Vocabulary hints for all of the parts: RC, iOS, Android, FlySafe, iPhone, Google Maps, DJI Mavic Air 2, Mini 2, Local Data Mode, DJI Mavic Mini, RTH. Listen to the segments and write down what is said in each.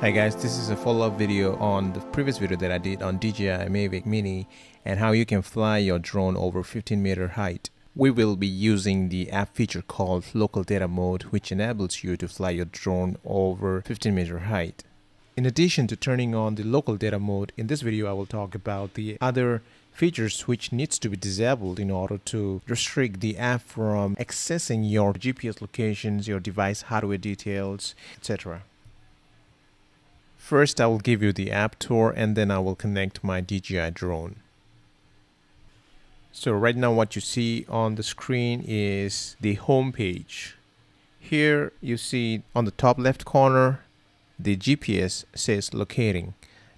Hi guys, this is a follow-up video on the previous video that I did on DJI Mavic Mini and how you can fly your drone over 15-meter height. We will be using the app feature called Local Data Mode, which enables you to fly your drone over 15-meter height. In addition to turning on the Local Data Mode, in this video I will talk about the other features which needs to be disabled in order to restrict the app from accessing your GPS locations, your device hardware details, etc. First, I will give you the app tour and then I will connect my DJI drone. So right now what you see on the screen is the home page. Here you see on the top left corner, the GPS says locating.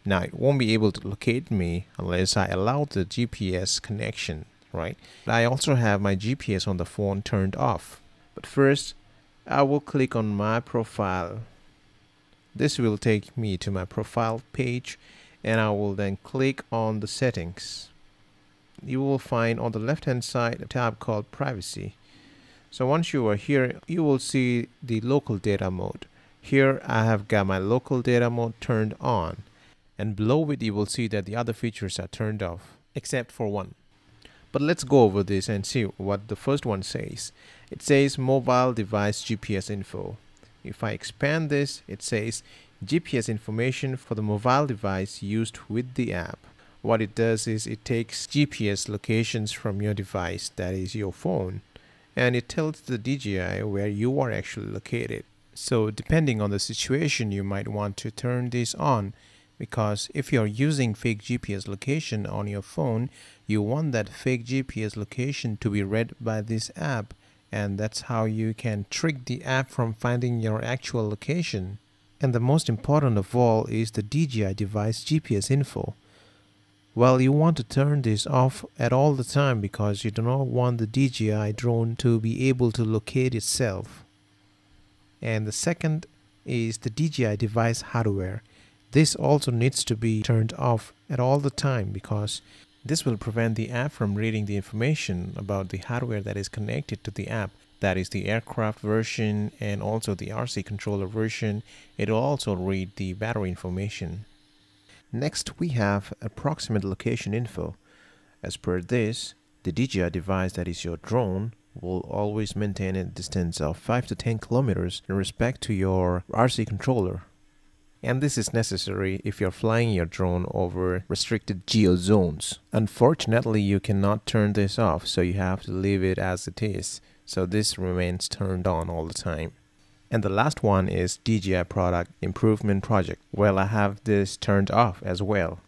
Now it won't be able to locate me unless I allow the GPS connection, right? I also have my GPS on the phone turned off. But first, I will click on my profile. This will take me to my profile page and I will then click on the settings. You will find on the left hand side a tab called privacy. So once you are here, you will see the local data mode. Here I have got my local data mode turned on, and below it you will see that the other features are turned off except for one. But let's go over this and see what the first one says. It says mobile device GPS info. If I expand this, it says GPS information for the mobile device used with the app. What it does is it takes GPS locations from your device, that is your phone, and it tells the DJI where you are actually located. So depending on the situation, you might want to turn this on, because if you're using fake GPS location on your phone, you want that fake GPS location to be read by this app. And that's how you can trick the app from finding your actual location. And the most important of all is the DJI device GPS info. Well, you want to turn this off at all the time because you do not want the DJI drone to be able to locate itself. And the second is the DJI device hardware. This also needs to be turned off at all the time because this will prevent the app from reading the information about the hardware that is connected to the app. That is the aircraft version and also the RC controller version. It will also read the battery information. Next, we have approximate location info. As per this, the DJI device, that is your drone, will always maintain a distance of 5 to 10 kilometers in respect to your RC controller. And this is necessary if you're flying your drone over restricted geo zones. Unfortunately, you cannot turn this off, so you have to leave it as it is. So this remains turned on all the time. And the last one is DJI Product Improvement Project. Well, I have this turned off as well.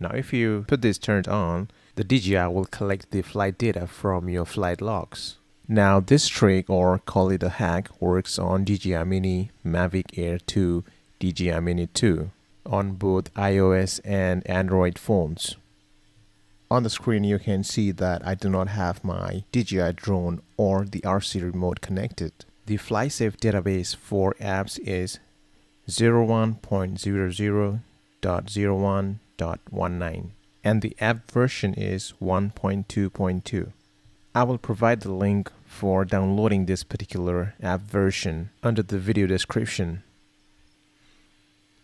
Now, if you put this turned on, the DJI will collect the flight data from your flight logs. Now, this trick, or call it a hack, works on DJI Mini, Mavic Air 2, DJI Mini 2 on both iOS and Android phones. On the screen you can see that I do not have my DJI drone or the RC remote connected. The FlySafe database for apps is 01.00.01.19 and the app version is 1.2.2. I will provide the link for downloading this particular app version under the video description.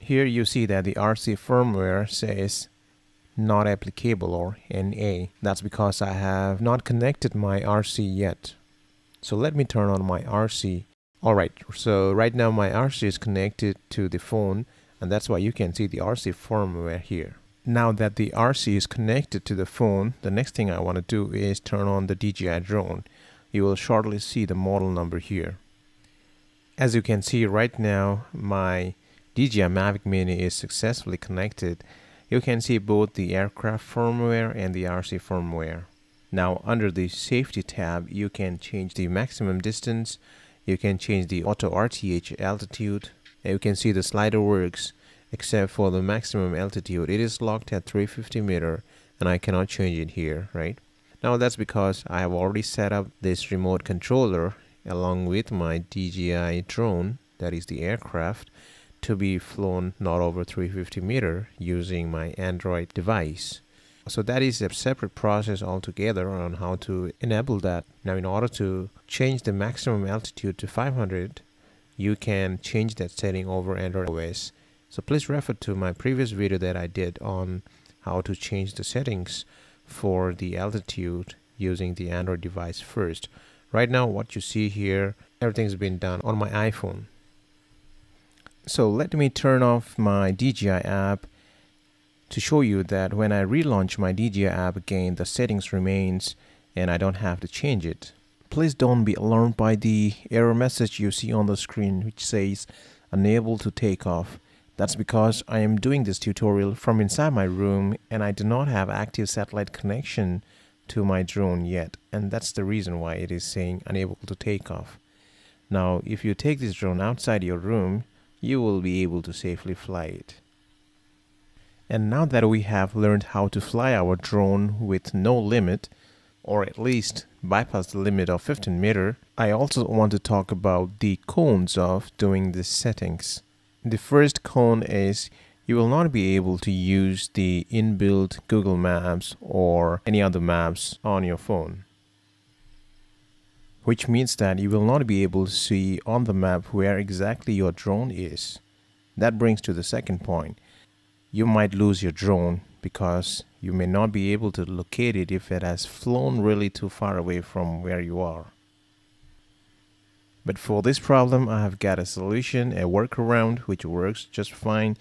Here you see that the RC firmware says not applicable, or NA. That's because I have not connected my RC yet. So let me turn on my RC. Alright, so right now my RC is connected to the phone, and that's why you can see the RC firmware here. Now that the RC is connected to the phone, the next thing I want to do is turn on the DJI drone. You will shortly see the model number here. As you can see right now, my DJI Mavic Mini is successfully connected. You can see both the aircraft firmware and the RC firmware. Now under the safety tab, you can change the maximum distance, you can change the auto RTH altitude, and you can see the slider works except for the maximum altitude. It is locked at 350 meter and I cannot change it here, right? Now that's because I have already set up this remote controller along with my DJI drone, that is the aircraft, to be flown not over 350 meter using my Android device. So that is a separate process altogether on how to enable that. Now in order to change the maximum altitude to 500, you can change that setting over Android OS So please refer to my previous video that I did on how to change the settings for the altitude using the Android device first. Right now what you see here, everything's been done on my iPhone. So let me turn off my DJI app to show you that when I relaunch my DJI app again, the settings remains and I don't have to change it. Please don't be alarmed by the error message you see on the screen which says unable to take off. That's because I am doing this tutorial from inside my room and I do not have active satellite connection to my drone yet, and that's the reason why it is saying unable to take off. Now if you take this drone outside your room, you will be able to safely fly it. And now that we have learned how to fly our drone with no limit, or at least bypass the limit of 15 meters, I also want to talk about the cons of doing these settings. The first con is you will not be able to use the inbuilt Google Maps or any other maps on your phone, which means that you will not be able to see on the map where exactly your drone is. That brings to the second point. You might lose your drone because you may not be able to locate it if it has flown really too far away from where you are. But for this problem, I have got a solution, a workaround, which works just fine.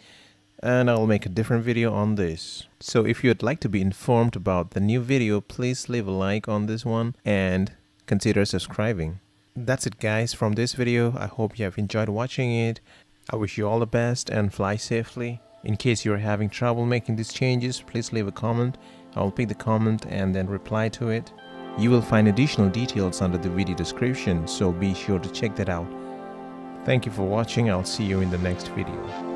And I'll make a different video on this. So if you'd like to be informed about the new video, please leave a like on this one and consider subscribing. That's it guys from this video. I hope you have enjoyed watching it. I wish you all the best and fly safely. In case you're having trouble making these changes, please leave a comment. I'll pick the comment and then reply to it. You will find additional details under the video description, so be sure to check that out. Thank you for watching. I'll see you in the next video.